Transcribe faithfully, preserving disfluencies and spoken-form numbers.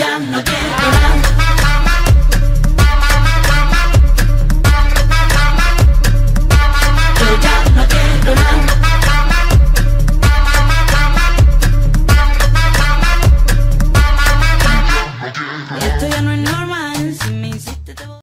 ya no quiero ná.